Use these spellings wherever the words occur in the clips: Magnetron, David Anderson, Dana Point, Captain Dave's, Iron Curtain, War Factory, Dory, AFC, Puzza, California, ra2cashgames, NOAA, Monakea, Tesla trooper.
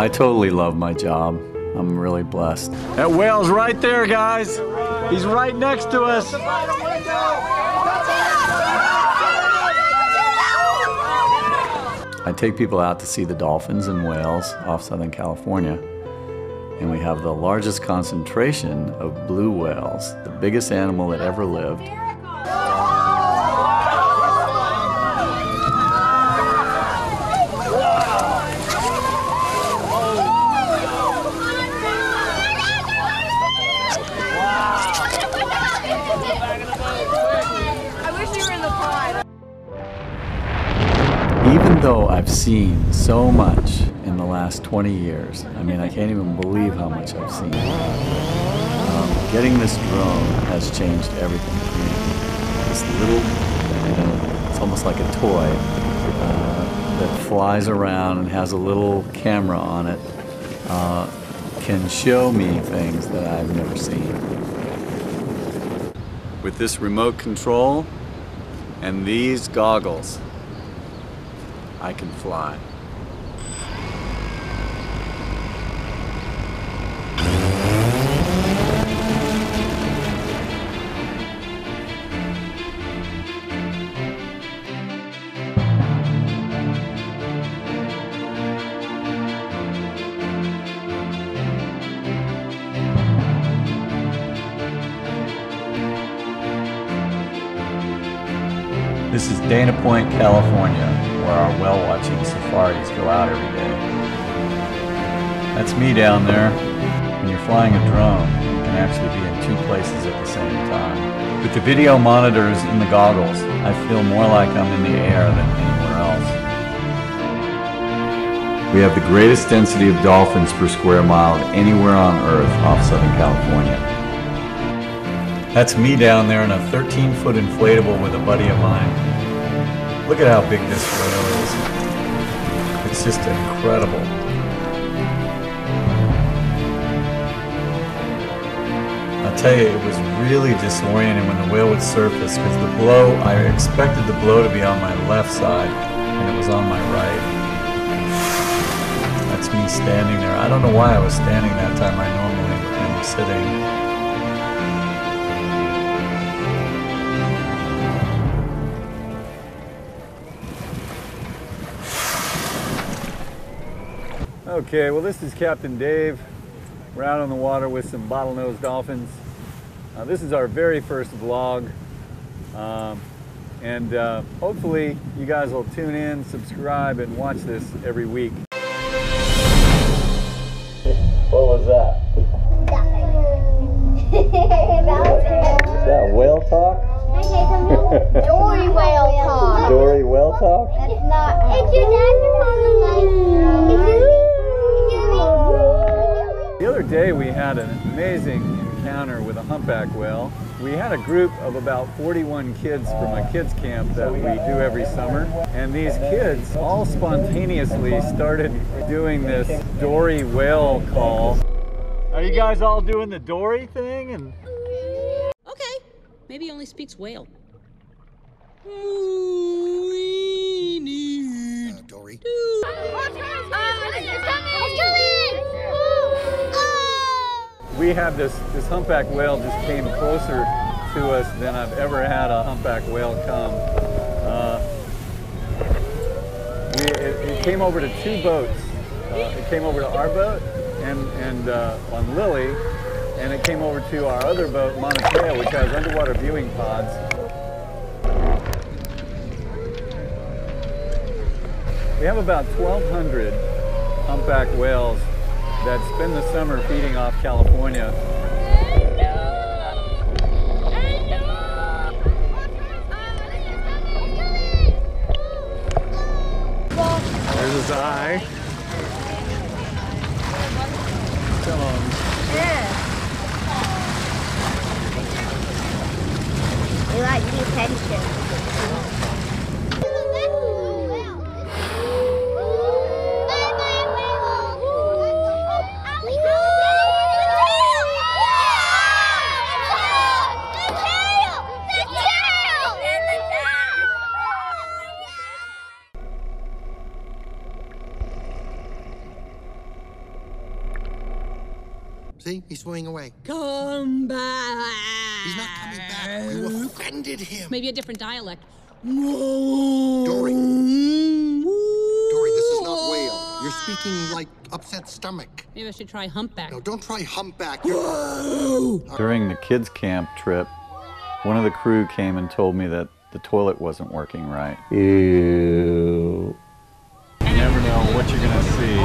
I totally love my job. I'm really blessed. That whale's right there, guys. He's right next to us. I take people out to see the dolphins and whales off Southern California, and we have the largest concentration of blue whales, the biggest animal that ever lived. Even though I've seen so much in the last 20 years, I mean, I can't even believe how much I've seen. Getting this drone has changed everything for me. This little, it's almost like a toy that flies around and has a little camera on it, can show me things that I've never seen. With this remote control and these goggles, I can fly. This is Dana Point, California, where our whale-watching safaris go out every day. That's me down there. When you're flying a drone, you can actually be in two places at the same time. With the video monitors in the goggles, I feel more like I'm in the air than anywhere else. We have the greatest density of dolphins per square mile of anywhere on Earth off Southern California. That's me down there in a 13-foot inflatable with a buddy of mine. Look at how big this whale is. It's just incredible. I'll tell you, it was really disorienting when the whale would surface, because the blow, I expected the blow to be on my left side, and it was on my right. That's me standing there. I don't know why I was standing that time. I normally am sitting. Okay, well, this is Captain Dave. We're out on the water with some bottlenose dolphins. This is our very first vlog. Hopefully you guys will tune in, subscribe, and watch this every week. What was that? Is that whale talk? Dory whale talk. Dory whale talk? That's not. It's your dad on the mic. The other day we had an amazing encounter with a humpback whale. We had a group of about 41 kids from a kids camp that we do every summer. And these kids all spontaneously started doing this dory whale call. Are you guys all doing the dory thing? And okay, maybe he only speaks whale. We need dory. To... We have this humpback whale just came closer to us than I've ever had a humpback whale come. It came over to two boats. It came over to our boat and on Lily, and it came over to our other boat, Monakea, which has underwater viewing pods. We have about 1,200 humpback whales that spend the summer feeding off California. There's his eye. Come on. Yeah. We like the attention. See, he's swinging away. Come back. He's not coming back. We offended him. Maybe a different dialect. Dory. Dory, this is not whale. You're speaking like upset stomach. Maybe I should try humpback. No, don't try humpback. During the kids' camp trip, one of the crew came and told me that the toilet wasn't working right. Ew. You never know what you're going to see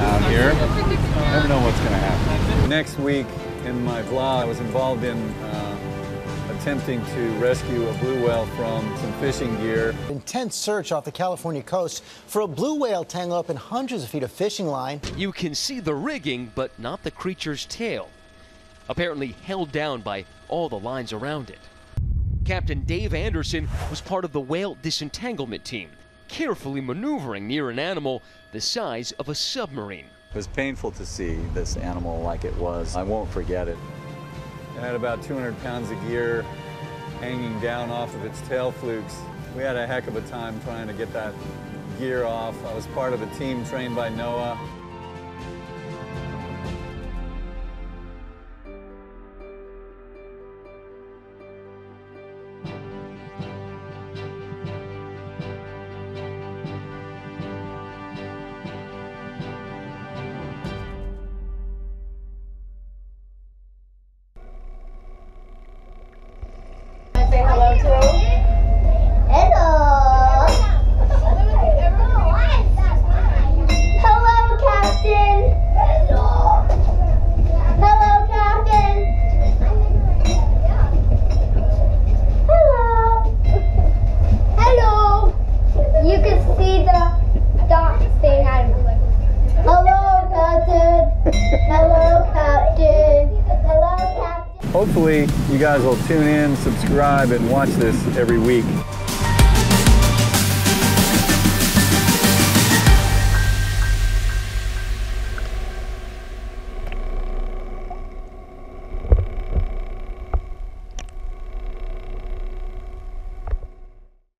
out here. You never know what's going to happen. Next week in my vlog, I was involved in attempting to rescue a blue whale from some fishing gear. Intense search off the California coast for a blue whale tangled up in hundreds of feet of fishing line. You can see the rigging, but not the creature's tail, apparently held down by all the lines around it. Captain Dave Anderson was part of the whale disentanglement team, carefully maneuvering near an animal the size of a submarine. It was painful to see this animal like it was. I won't forget it. It had about 200 pounds of gear hanging down off of its tail flukes. We had a heck of a time trying to get that gear off. I was part of a team trained by NOAA. Hopefully you guys will tune in, subscribe, and watch this every week.